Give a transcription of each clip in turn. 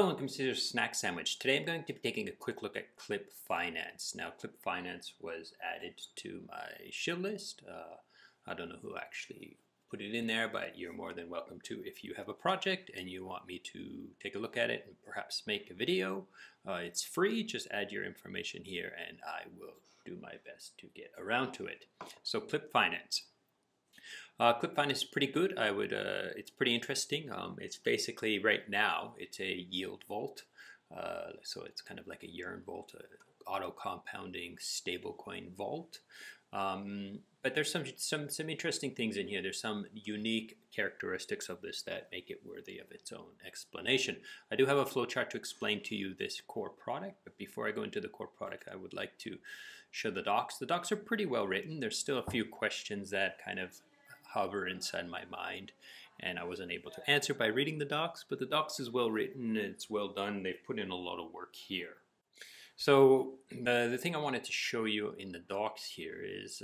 Hello and welcome to Snack Sandwich. Today I'm going to be taking a quick look at Clip Finance. Now Clip Finance was added to my shill list. I don't know who actually put it in there, but you're more than welcome to if you have a project and you want me to take a look at it and perhaps make a video. It's free, just add your information here and I will do my best to get around to it. So Clip Finance. Clip Finance is pretty good. It's pretty interesting. It's basically right now it's a yield vault, so it's kind of like a yearn vault, auto compounding stablecoin vault. But there's some interesting things in here. There's some unique characteristics of this that make it worthy of its own explanation. I do have a flowchart to explain to you this core product, but before I go into the core product, I would like to show the docs. The docs are pretty well written. There's still a few questions that kind of hover inside my mind and I wasn't able to answer by reading the docs, but the docs is well written, it's well done, they've put in a lot of work here. So the thing I wanted to show you in the docs here is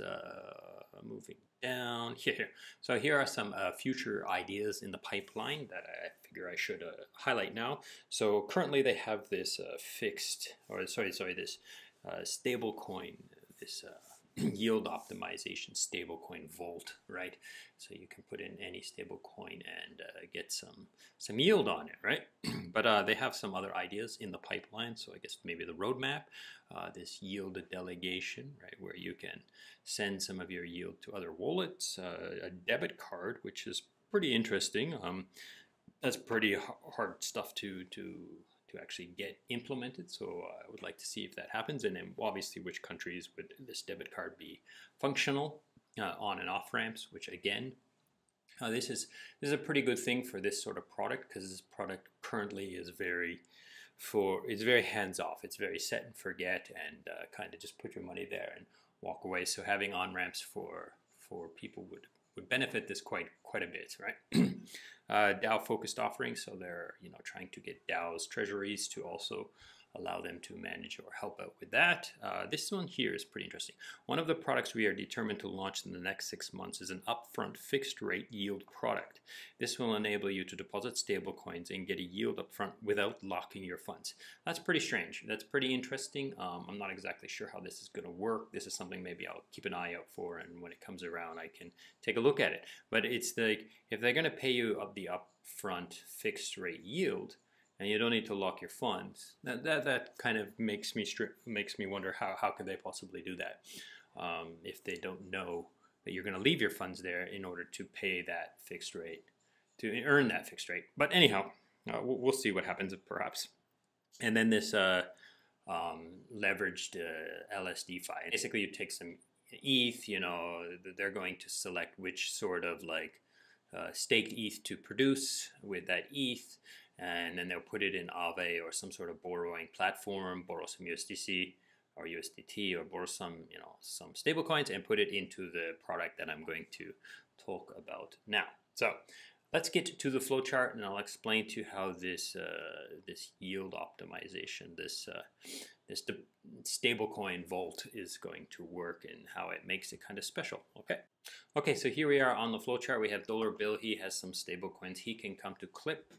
moving down here. So here are some future ideas in the pipeline that I figure I should highlight now. So currently they have this stable coin, this yield optimization stablecoin vault, right? So you can put in any stablecoin and get some yield on it, right? But they have some other ideas in the pipeline. So I guess maybe the roadmap, this yield delegation, right? Where you can send some of your yield to other wallets, a debit card, which is pretty interesting. That's pretty hard stuff to actually get implemented, so I would like to see if that happens, and then obviously which countries would this debit card be functional on and off ramps, which again this is a pretty good thing for this sort of product, because this product currently is very hands off. It's very set and forget, and kind of just put your money there and walk away. So having on ramps for people would benefit this quite a bit, right? DAO focused offerings, so they're trying to get DAOs, treasuries, to also allow them to manage or help out with that. This one here is pretty interesting. One of the products we are determined to launch in the next 6 months is an upfront fixed rate yield product. This will enable you to deposit stable coins and get a yield upfront without locking your funds. That's pretty strange. That's pretty interesting. I'm not exactly sure how this is going to work. This is something maybe I'll keep an eye out for, and when it comes around I can take a look at it. But it's like, if they're going to pay you of the upfront fixed rate yield, and you don't need to lock your funds, that kind of makes me wonder how could they possibly do that if they don't know that you're going to leave your funds there in order to pay that fixed rate, to earn that fixed rate. But anyhow, we'll see what happens, perhaps. And then this leveraged LSD file. Basically, you take some ETH. They're going to select which sort of staked ETH to produce with that ETH, and then they'll put it in Aave or some sort of borrowing platform, borrow some USDC or USDT, or borrow some, some stablecoins, and put it into the product that I'm going to talk about now. So let's get to the flowchart, and I'll explain to you how this this yield optimization, this stablecoin vault is going to work, and how it makes it kind of special. Okay. So here we are on the flowchart. We have Dollar Bill. He has some stablecoins. He can come to Clip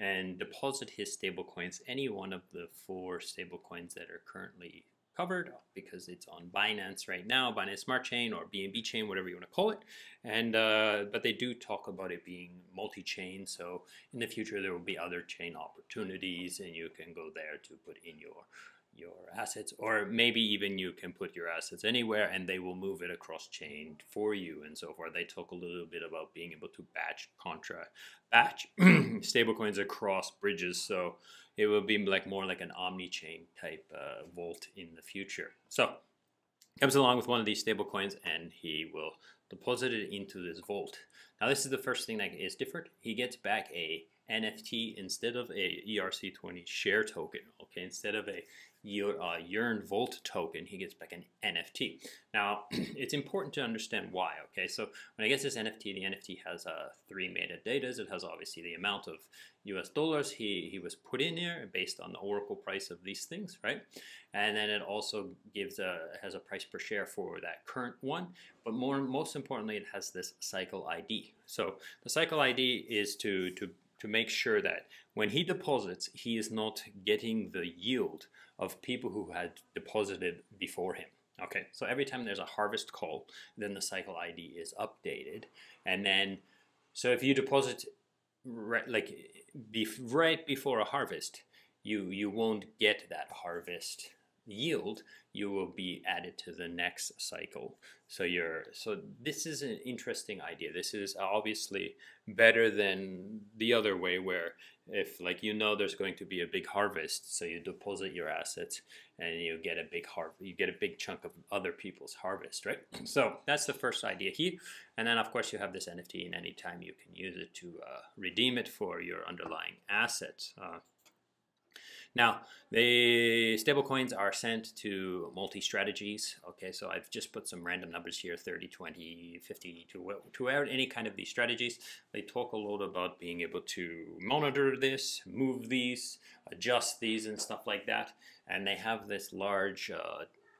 and deposit his stablecoins, any one of the 4 stablecoins that are currently covered, because it's on Binance right now, Binance Smart Chain or BNB Chain, whatever you want to call it. And but they do talk about it being multi-chain, so in the future there will be other chain opportunities, and you can go there to put in your assets, or maybe even you can put your assets anywhere and they will move it across chain for you and so forth. They talk a little bit about being able to batch stablecoins across bridges, so it will be more like an omni-chain type vault in the future. So comes along with one of these stablecoins and he will deposit it into this vault. Now this is the first thing that is different. He gets back a NFT instead of a ERC20 share token. Okay, instead of a yearn vault token, he gets back an NFT. Now it's important to understand why. Okay, so when I get this NFT, the NFT has 3 metadatas. It has obviously the amount of US dollars he was put in there based on the Oracle price of these things, right? And then it also has a price per share for that current one. But most importantly, it has this cycle ID. So the cycle ID is to to make sure that when he deposits, he is not getting the yield of people who had deposited before him. Okay, so every time there's a harvest call, then the cycle ID is updated. And then, so if you deposit right before a harvest, you won't get that harvest yield. You will be added to the next cycle. So this is an interesting idea. This is obviously better than the other way where if there's going to be a big harvest, so you deposit your assets and you get a big chunk of other people's harvest, right? So that's the first idea here. And then of course you have this NFT, and anytime you can use it to redeem it for your underlying assets. Now, the stablecoins are sent to multi-strategies. Okay, so I've just put some random numbers here, 30, 20, 50, to any kind of these strategies. They talk a lot about being able to monitor this, move these, adjust these, and stuff like that. And they have this large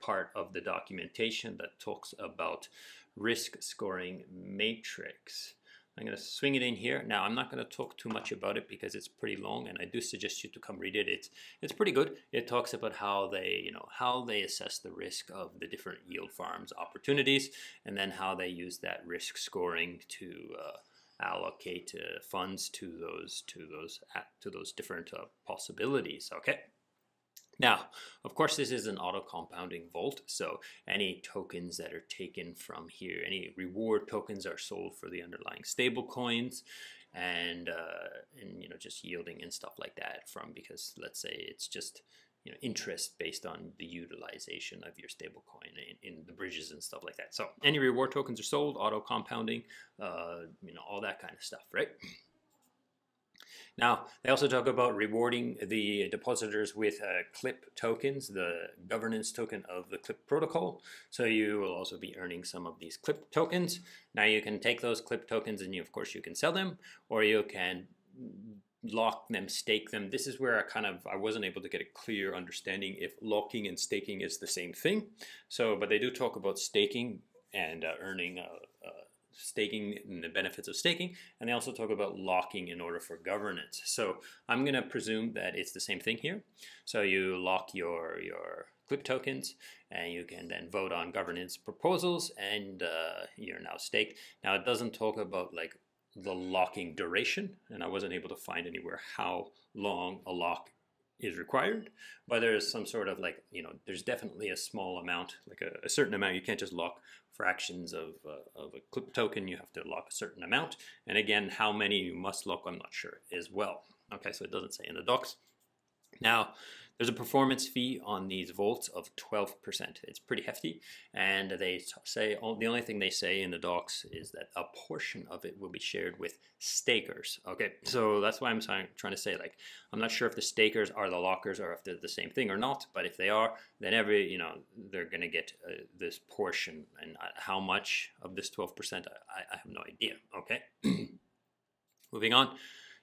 part of the documentation that talks about risk scoring matrix. I'm going to swing it in here. Now, I'm not going to talk too much about it because it's pretty long, and I do suggest you to come read it. It's pretty good. It talks about how they, how they assess the risk of the different yield farms opportunities, and then how they use that risk scoring to allocate funds to those different possibilities. Okay. Now, of course, this is an auto-compounding vault, so any tokens that are taken from here, any reward tokens are sold for the underlying stable coins, and just yielding and stuff like that from, because let's say it's just interest based on the utilization of your stable coin in the bridges and stuff like that. So any reward tokens are sold, auto-compounding, all that kind of stuff, right? Now, they also talk about rewarding the depositors with CLIP tokens, the governance token of the CLIP protocol. So you will also be earning some of these CLIP tokens. Now you can take those CLIP tokens and of course you can sell them, or you can lock them, stake them. This is where I wasn't able to get a clear understanding if locking and staking is the same thing. So, but they do talk about staking and earning staking and the benefits of staking, and they also talk about locking in order for governance. So I'm going to presume that it's the same thing here. So you lock your CLIP tokens, and you can then vote on governance proposals, and you're now staked. Now it doesn't talk about the locking duration, and I wasn't able to find anywhere how long a lock is required, but there is some sort of there's definitely a small amount, a certain amount. You can't just lock fractions of a CLIP token. You have to lock a certain amount, and again, how many you must lock, I'm not sure as well. Okay, so it doesn't say in the docs. Now, there's a performance fee on these vaults of 12%. It's pretty hefty, and they say the only thing they say in the docs is that a portion of it will be shared with stakers. Okay, so that's why I'm trying to say I'm not sure if the stakers are the lockers or if they're the same thing or not. But if they are, then they're going to get this portion, and how much of this 12%, I have no idea. Okay, moving on.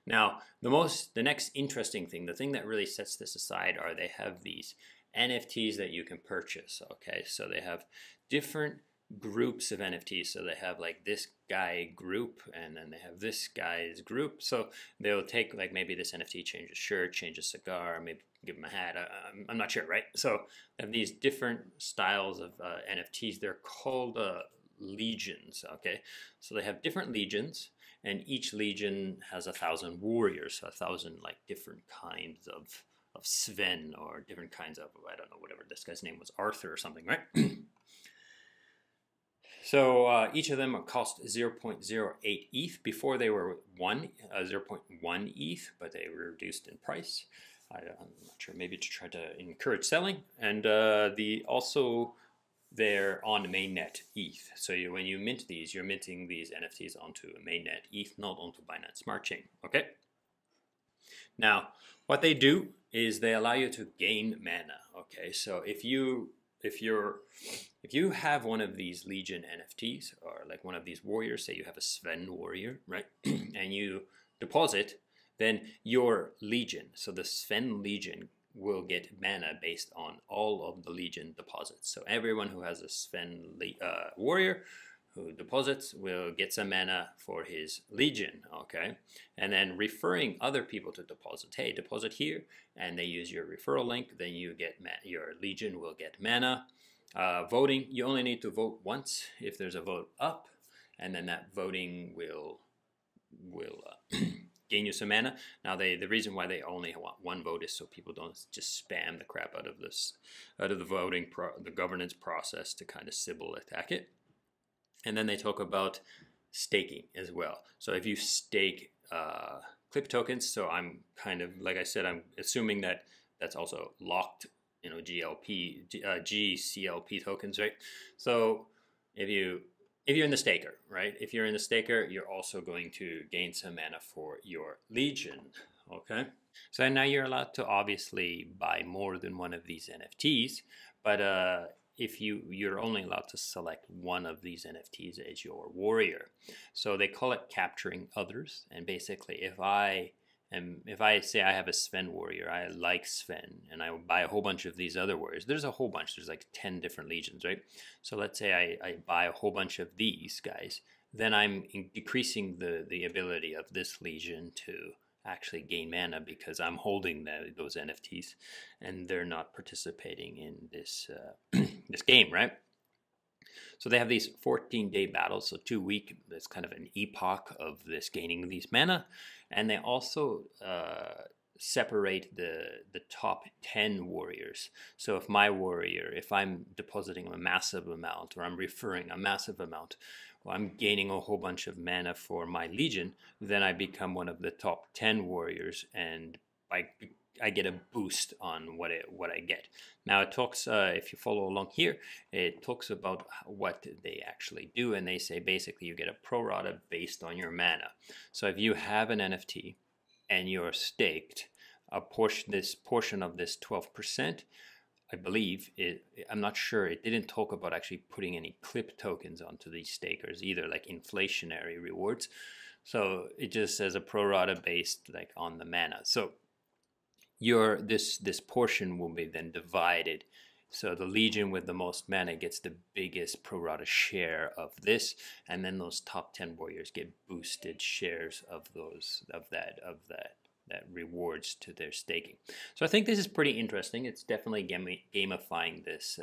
Now, the next interesting thing, the thing that really sets this aside, are they have these NFTs that you can purchase. Okay, so they have different groups of NFTs. So they have this guy group, and then they have this guy's group. So they'll take maybe this NFT change a shirt, change a cigar, maybe give him a hat. I'm not sure, right? So they have these different styles of NFTs. They're called legions. Okay, so they have different legions. And each legion has 1,000 warriors, so 1,000 different kinds of Sven, or different kinds of, I don't know, whatever this guy's name was, Arthur or something, right? So each of them cost 0.08 ETH. Before they were 0.1 ETH, but they were reduced in price. I'm not sure, maybe to try to encourage selling. And they're on mainnet ETH. So when you mint these, you're minting these NFTs onto a mainnet ETH, not onto Binance Smart Chain. Okay. Now, what they do is they allow you to gain mana. Okay. So if you have one of these Legion NFTs, or one of these warriors, say you have a Sven warrior, right, and you deposit, then your Legion, so the Sven Legion, will get mana based on all of the Legion deposits. So everyone who has a Sven warrior who deposits will get some mana for his legion, okay? And then referring other people to deposit. Hey, deposit here, and they use your referral link, then you get your legion will get mana. Voting, you only need to vote once if there's a vote up, and then that voting will gain you some mana. Now, the reason why they only want one vote is so people don't just spam the crap out of this, out of the voting, the governance process to kind of Sybil attack it. And then they talk about staking as well. So if you stake Clip tokens, so I'm kind of, like I said, I'm assuming that that's also locked, you know, GCLP tokens, right? So if you're in the staker, right? If you're in the staker, you're also going to gain some mana for your legion, okay? So now you're allowed to obviously buy more than one of these NFTs, but if you're only allowed to select one of these NFTs as your warrior. So they call it capturing others, and basically if I say I have a Sven warrior, I like Sven, and I buy a whole bunch of these other warriors. There's a whole bunch. There's like 10 different legions, right? So let's say I buy a whole bunch of these guys. Then I'm decreasing the ability of this legion to actually gain mana because I'm holding those NFTs, and they're not participating in this this game, right? So they have these 14-day battles, so 2 week. That's kind of an epoch of this gaining these mana, and they also separate the top 10 warriors. So if my warrior, if I'm depositing a massive amount, or I'm referring a massive amount, or I'm gaining a whole bunch of mana for my legion, then I become one of the top 10 warriors, and I get a boost on what I get. Now it talks, if you follow along here, it talks about what they actually do, and they say basically you get a prorata based on your mana. So if you have an NFT and you're staked, this portion of this 12%, I believe it. I'm not sure. It didn't talk about actually putting any Clip tokens onto these stakers either, like inflationary rewards. So it just says a prorata based like on the mana. So this portion will be then divided, so the legion with the most mana gets the biggest prorata share of this, and then those top 10 warriors get boosted shares of that rewards to their staking. So I think this is pretty interesting. It's definitely gamifying this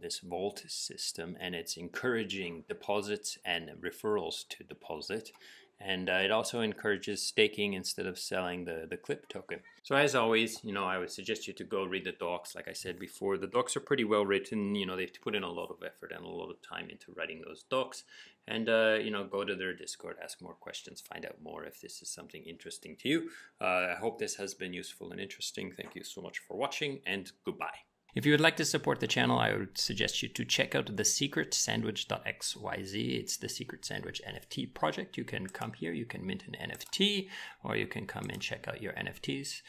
this vault system, and it's encouraging deposits and referrals to deposit. And it also encourages staking instead of selling the Clip token. So as always, you know, I would suggest you to go read the docs. Like I said before, the docs are pretty well written. You know, they've put in a lot of effort and a lot of time into writing those docs. And, you know, go to their Discord, ask more questions, find out more if this is something interesting to you. I hope this has been useful and interesting. Thank you so much for watching, and goodbye. If you would like to support the channel, I would suggest you to check out the secretsandwich.xyz. It's the Secret Sandwich NFT project. You can come here, you can mint an NFT, or you can come and check out your NFTs.